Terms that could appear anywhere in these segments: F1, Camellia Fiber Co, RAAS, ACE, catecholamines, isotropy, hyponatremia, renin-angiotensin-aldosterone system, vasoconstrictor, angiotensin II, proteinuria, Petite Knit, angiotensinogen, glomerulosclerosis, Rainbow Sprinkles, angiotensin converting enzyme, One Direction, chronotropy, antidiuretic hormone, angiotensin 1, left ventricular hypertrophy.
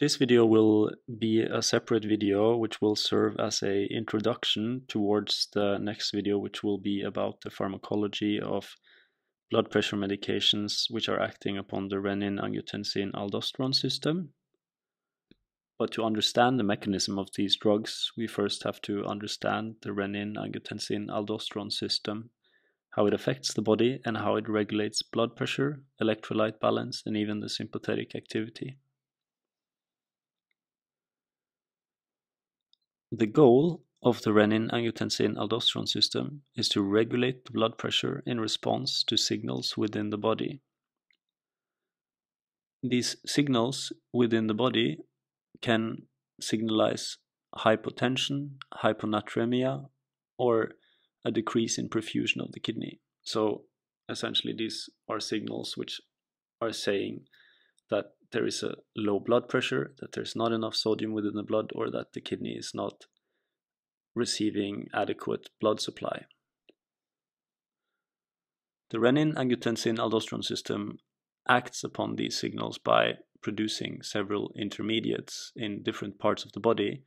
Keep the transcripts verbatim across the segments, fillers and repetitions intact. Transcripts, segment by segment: This video will be a separate video which will serve as an introduction towards the next video, which will be about the pharmacology of blood pressure medications which are acting upon the renin-angiotensin-aldosterone system. But to understand the mechanism of these drugs, we first have to understand the renin-angiotensin-aldosterone system, how it affects the body and how it regulates blood pressure, electrolyte balance, and even the sympathetic activity. The goal of the renin-angiotensin-aldosterone system is to regulate the blood pressure in response to signals within the body. These signals within the body can signalize hypotension, hyponatremia, or a decrease in perfusion of the kidney. So essentially these are signals which are saying that there is a low blood pressure, that there's not enough sodium within the blood, or that the kidney is not receiving adequate blood supply. The renin-angiotensin-aldosterone system acts upon these signals by producing several intermediates in different parts of the body,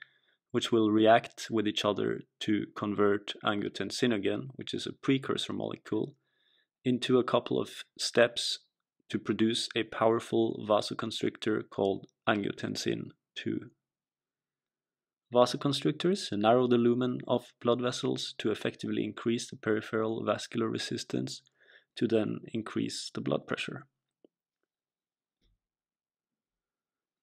which will react with each other to convert angiotensinogen, which is a precursor molecule, into a couple of steps to produce a powerful vasoconstrictor called angiotensin two. Vasoconstrictors narrow the lumen of blood vessels to effectively increase the peripheral vascular resistance to then increase the blood pressure.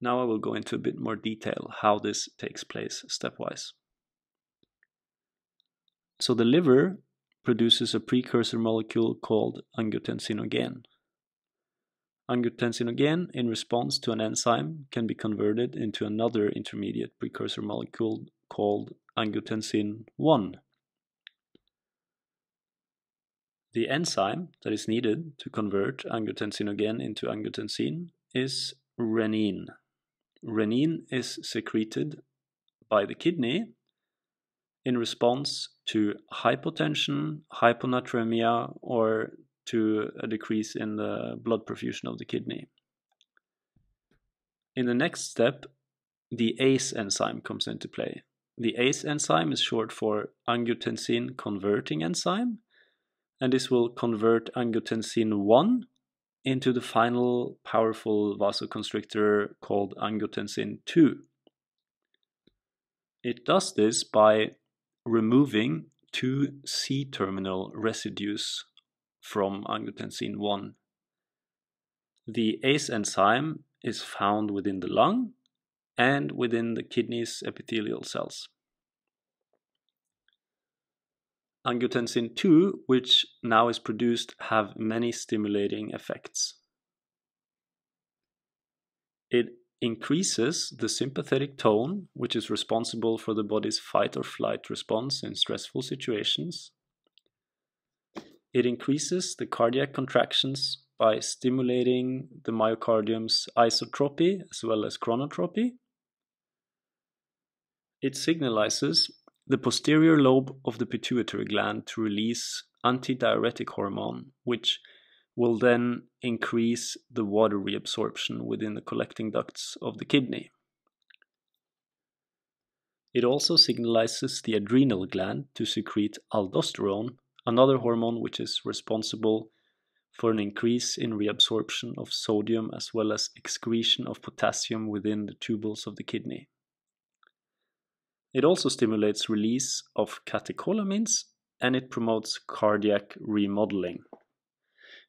Now I will go into a bit more detail how this takes place stepwise. So the liver produces a precursor molecule called angiotensinogen. Angiotensinogen, in response to an enzyme, can be converted into another intermediate precursor molecule called angiotensin one. The enzyme that is needed to convert angiotensinogen into angiotensin is renin. Renin is secreted by the kidney in response to hypotension, hyponatremia, or to a decrease in the blood perfusion of the kidney. In the next step, the A C E enzyme comes into play. The A C E enzyme is short for angiotensin converting enzyme, and this will convert angiotensin one into the final powerful vasoconstrictor called angiotensin two. It does this by removing two C-terminal residues from angiotensin one. The A C E enzyme is found within the lung and within the kidney's epithelial cells. Angiotensin two, which now is produced, have many stimulating effects. It increases the sympathetic tone, which is responsible for the body's fight or flight response in stressful situations. It increases the cardiac contractions by stimulating the myocardium's isotropy as well as chronotropy. It signalizes the posterior lobe of the pituitary gland to release antidiuretic hormone, which will then increase the water reabsorption within the collecting ducts of the kidney. It also signalizes the adrenal gland to secrete aldosterone, another hormone which is responsible for an increase in reabsorption of sodium as well as excretion of potassium within the tubules of the kidney. It also stimulates release of catecholamines, and it promotes cardiac remodeling.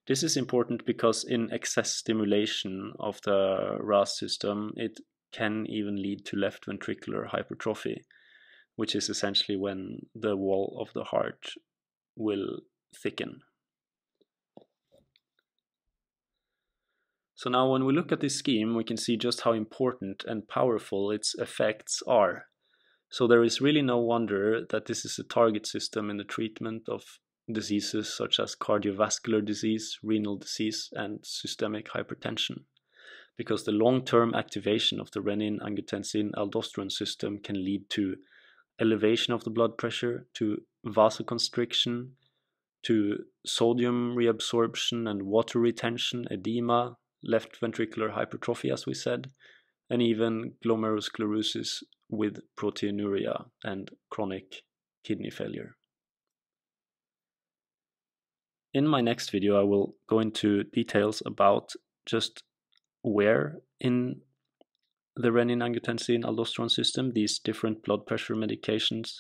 This is important because in excess stimulation of the R A S system, it can even lead to left ventricular hypertrophy, which is essentially when the wall of the heart will thicken. So now when we look at this scheme, we can see just how important and powerful its effects are. So there is really no wonder that this is a target system in the treatment of diseases such as cardiovascular disease, renal disease, and systemic hypertension, because the long-term activation of the renin-angiotensin-aldosterone system can lead to elevation of the blood pressure, to vasoconstriction, to sodium reabsorption and water retention, edema, left ventricular hypertrophy, as we said, and even glomerulosclerosis with proteinuria and chronic kidney failure. In my next video, I will go into details about just where in the renin-angiotensin-aldosterone system these different blood pressure medications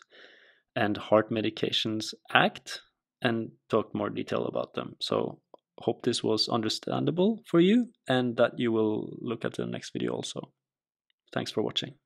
and heart medications act, and talk more detail about them. So hope this was understandable for you and that you will look at the next video also. Thanks for watching.